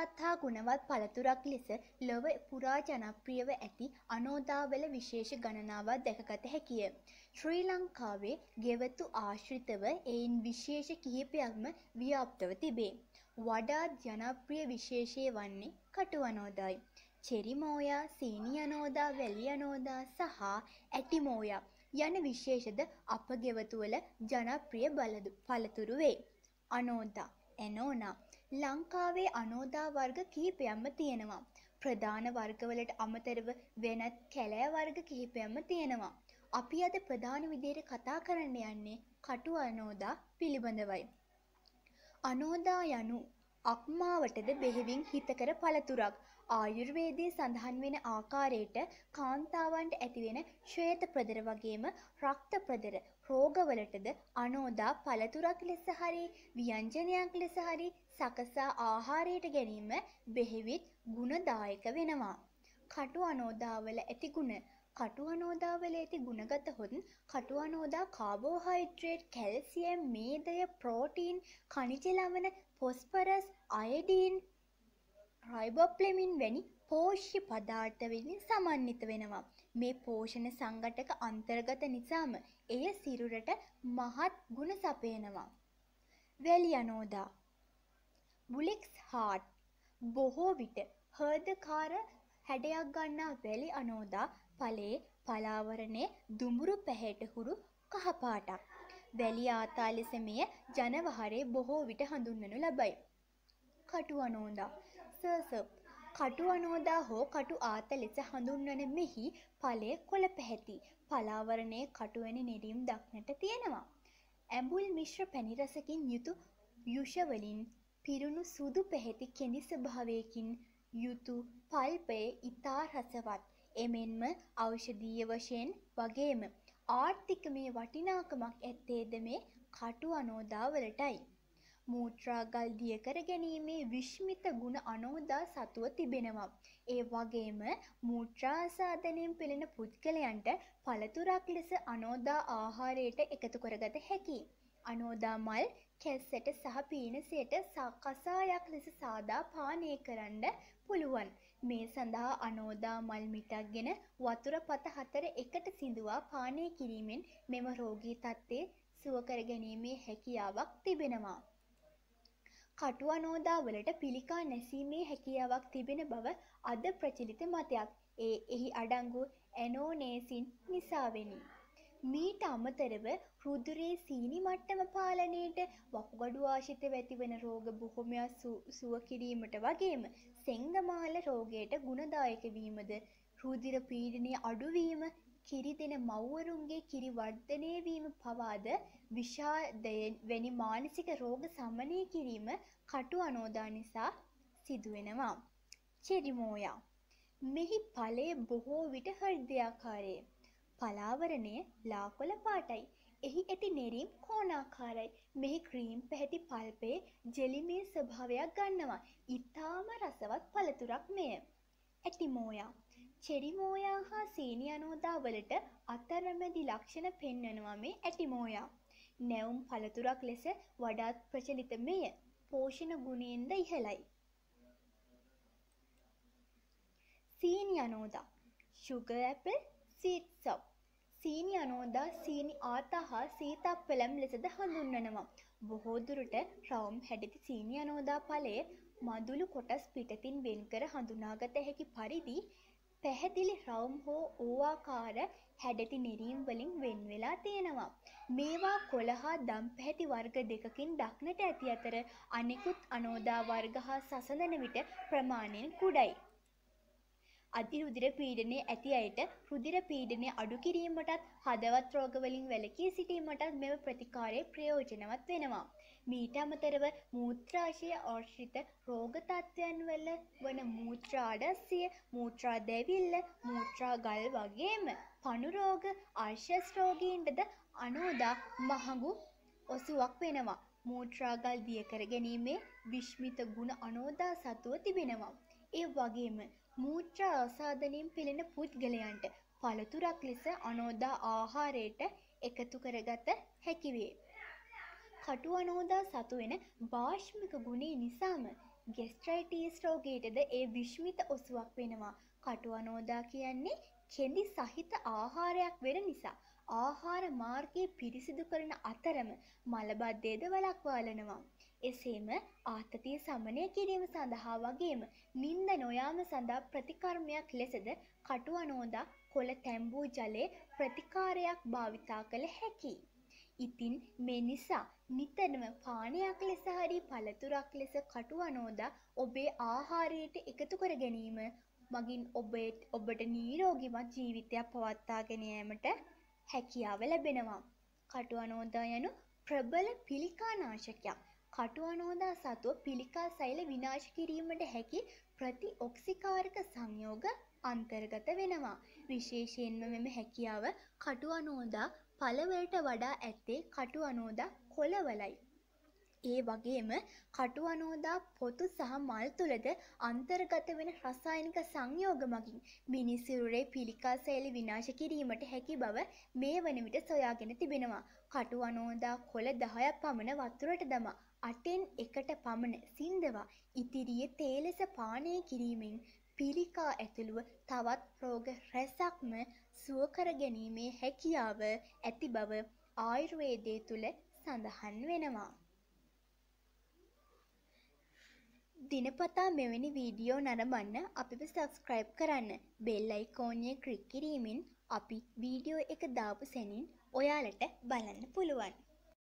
වැදගත් හා ගුණවත් පළතුරක් ලෙස ලොව පුරා ජනප්‍රියව ඇති අනෝදාවල විශේෂ ගණනාවක් දැකගත හැකිය. ශ්‍රී ලංකාවේ ගෙවතු ආශ්‍රිතව එයින් විශේෂ කිහිපයක්ම ව්‍යාප්තව තිබේ. වඩාත් ජනප්‍රිය විශේෂය වන්නේ කටු අනෝදායි. චෙරි මෝයා, සීනි අනෝදා, වැලි අනෝදා සහ ඇටි මෝයා යන විශේෂද අප ගෙවතුවල ජනප්‍රිය පළතුරු වේ. අනෝදා, ඇනෝනා ලංකාවේ අනෝදා වර්ග කිහිපයක්ම තියෙනවා. ප්‍රධාන වර්ගවලට අමතරව වෙනත් කැලෑ වර්ග කිහිපයක්ම තියෙනවා. අපි අද ප්‍රධාන විදිහට කතා කරන්න යන්නේ කටු අනෝදා පිළිබඳවයි. අනෝදා යනු අක්මාවටද බෙහෙවින් හිතකර පළතුරක්. ආයුර්වේදයේ සඳහන් වෙන ආකාරයට කාන්තාවන්ට ඇතිවෙන ශ්වේත ප්‍රදර වගේම රක්ත ප්‍රදර රෝගවලටද අනෝදා පළතුරක් ලෙස හරි ව්‍යංජනයක් ලෙස හරි සකසා ආහාරයට ගැනීම බෙහෙවිත් ගුණදායක වෙනවා. කටු අනෝදාවල ඇති ගුණ. කටු අනෝදාවල ඇති ගුණගත හොත් කටු අනෝදා කාබෝහයිඩ්‍රේට්, කැල්සියම්, මේදය, ප්‍රෝටීන්, ඛනිජ ලවණ, ෆොස්ෆරස්, අයඩීන්, රයිබෝෆ්ලැවින් වැනි පෝෂ්‍ය පදාර්ථ වලින් සමන්විත වෙනවා. මේ පෝෂණ සංඝටක අන්තර්ගත නිසාම එය සිරුරට මහත් ගුණ සපයනවා. වැලි අනෝදා බුලෙක්ස් හාට්. බොහෝ විට හර්ධකාර හැඩයක් ගන්නා වැලි අනෝදා ඵලයේ පලාවරණය දුඹුරු පැහැයට හුරු කහපාටක්. වැලි ආතා ලෙස මෙය ජනවහරේ බොහෝ විට හඳුන්වනු ලබයි. කටු අනෝදා සර්සප්. කටු අනෝදා හෝ කටු ආත ලෙස හඳුන්වන මෙහි ඵලයේ කොළ පැහැති. පලාවරණයේ කටු වැනි නෙරීම් දක්නට තියෙනවා. ඇඹුල් මිශ්‍ර පැණි රසකින් යුතු යුෂ වලින් පිරුණු සුදු පැහැති කෙඳි ස්වභාවයකින් යුතු පල්පයේ ඉතා රසවත්. එමෙන්ම ඖෂධීය වශයෙන් වගේම ආර්ථිකමය වටිනාකමක් ඇත්තේද මේ කටු අනෝදා වලටයි. මූත්‍රා ගල් දිය කර ගැනීමේ විශ්මිත ගුණ අනෝදා සතුව තිබෙනවා. ඒ වගේම මූත්‍රා ආසාදනයෙන් පෙළෙන පුද්ගලයන්ට පළතුරක් ලෙස අනෝදා ආහාරයට එකතු කරගත හැකියි. අනෝදා මල් කෙස්සට සහ පීනසයට කසායක් ලෙස සාදා පානය කරන්න පුළුවන්. මේ සඳහා අනෝදා මල් මිටක්ගෙන වතුර පත 4 එකට සිඳුවා පානය කිරීමෙන් මෙම රෝගී තත්ත්වය සුව කර ගැනීමේ හැකියාවක් තිබෙනවා. කටු අනෝදා වලට පිළිකා නැසීමේ හැකියාවක් තිබෙන බව අද ප්‍රචලිත මතයක්. එහි අඩංගු ඇනෝනේසින් නිසාවෙනි. මීට අමතරව රුධිරයේ සීනි මට්ටම පාලනයට වකුගඩු ආශ්‍රිතව ඇතිවන රෝග බොහොමයක් සුව කිරීමට වගේම සෙංගමාල රෝගයට ගුණදායක වීමද රුධිර පීඩනය අඩුවීම, කිරි දෙන මව්වරුන්ගේ කිරි වර්ධනය වීම පවාද විෂාදය වැනි මානසික රෝග සමනය කිරීම කටු අනෝදා නිසා සිදුවෙනවා. චෙරි මෝයා. මෙහි ඵලය බොහෝ විට හෘදයාකාරයේ. පලාවරණය ලාකොළ පාටයි. එහි ඇති නෙරීම් කෝණාකාරයි. මෙහි ක්‍රීම් පැහැති පල්පේ ජෙලිමය ස්වභාවයක් ගන්නවා. ඉතාම රසවත් පළතුරක් මෙය. ඇටි මෝයා. චෙරි මෝයා හා සීනි අනෝදා වලට අතරමැදි ලක්ෂණ පෙන්වනවා මේ ඇටි මෝයා. නැවුම් පළතුරක් ලෙස වඩාත් ප්‍රචලිත මෙය. පෝෂණ ගුණයෙන්ද ඉහළයි. සීනි අනෝදා. sugar apple, sweet soap. සීනි අනෝදා සීනි ආතා හා සීතප්පලම් ලෙසද හඳුන්වනවා. බොහෝ දුරට රවුම් හැඩති සීනි අනෝදා ඵලය මදුළු කොටස් පිටතින් වෙන්කර හඳුනාගත හැකි පරිදි පැහැදිලි රවුම් හෝ ඕවාකාර හැඩති නෙරීම් වලින් වෙන් වෙලා තියෙනවා. මේවා කොළ හා දම් පැහැති වර්ග දෙකකින් දක්නට ඇති අතර අනෙකුත් අනෝදා වර්ග හා සසඳන විට ප්‍රමාණයෙන් කුඩයි. අති රුධිර පීඩනය ඇති අයට රුධිර පීඩනය අඩු කිරීමටත් හදවත් රෝගවලින් වැළකී සිටීමටත් මෙම ප්‍රතිකාරය ප්‍රයෝජනවත් වෙනවා. මීට අමතරව මූත්‍රාශය ආශ්‍රිත රෝග තත්ත්වයන් වල වන මූත්‍රා අඩස්සිය, මූත්‍රා දැවිල්ල, මූත්‍රා ගල් වගේම පණු රෝග, ආශ්වාස රෝගීන්ටද අනෝදා මහඟු ඔසුවක් වෙනවා. මූත්‍රා ගල් දිය කර ගැනීමේ විශ්මිත ගුණ අනෝදා සතුව තිබෙනවා. ඒ වගේම මූත්‍රා ආසාදනයෙන් පෙළෙන පුද්ගලයන්ට පළතුරක් ලෙස අනෝදා ආහාරයට එකතු කරගත හැකි වේ. කටු අනෝදා සතු වෙන භාෂ්මික ගුණය නිසාම गेस्ट्राइटिस रोगीटද ඒ විශ්මිත ඔසුවක් වෙනවා. කටුව නෝදා කියන්නේ කෙඳි සහිත ආහාරයක් වෙන නිසා ආහාර මාර්ගයේ පිරිසිදු කරන අතරම මලබද්ධයද වළක්වාලනවා. එසේම ආතතිය සමනය කිරීම සඳහා වගේම නිින්ද නොයාම සඳහා ප්‍රතිකර්මයක් ලෙසද කටුව නෝදා කොළ තැඹූ ජලයේ ප්‍රතිකාරයක් භාවිතා කළ හැකියි. ඉතින් මේ නිසා නිතරම පානයක් ලෙස හරි පළතුරක් ලෙස කටුව නෝදා ඔබේ ආහාරයට එකතු කර ගැනීම මගින් ඔබට නිරෝගීමත් ජීවිතයක් පවත්වාගෙන යාමට හැකියාව ලැබෙනවා. කටුව නෝදා යනු ප්‍රබල පිළිකා නාශකයක්. කටුව නෝදා සතුව පිළිකා සෛල විනාශ කිරීමට හැකි ප්‍රතිඔක්සිකාරක සංයෝග අන්තර්ගත වෙනවා. විශේෂයෙන්ම මෙම හැකියාව කටුව නෝදා පළවලට වඩා ඇත්තේ කටුව නෝදා කොළවලයි. ඒ වගේම කටුව නෝදා පොතු සහ මල් තුලද අන්තර්ගත වෙන රසායනික සංයෝග මගින් මිනිසිරුරේ පිළිකා සෛල විනාශ කිරීමට හැකි බව මේ වන විට සොයාගෙන තිබෙනවා. කටුව නෝදා කොළ 10ක් පමණ වතුරට දමා 8න් 1ට පමණ සිඳවා ඉතිරියේ තේ ලෙස පානය කිරීමෙන් පිළිකා ඇතුළුව තවත් රෝග රැසක්ම සුව කර ගැනීමේ හැකියාව ඇති බව ආයුර්වේදයේ තුල සඳහන් වෙනවා. දිනපතා මෙවැනි වීඩියෝ නරඹන්න අපිව subscribe කරන්න. bell icon එක click කිරීමෙන් අපි වීඩියෝ එක දාපු සැනින් ඔයාලට බලන්න පුළුවන්.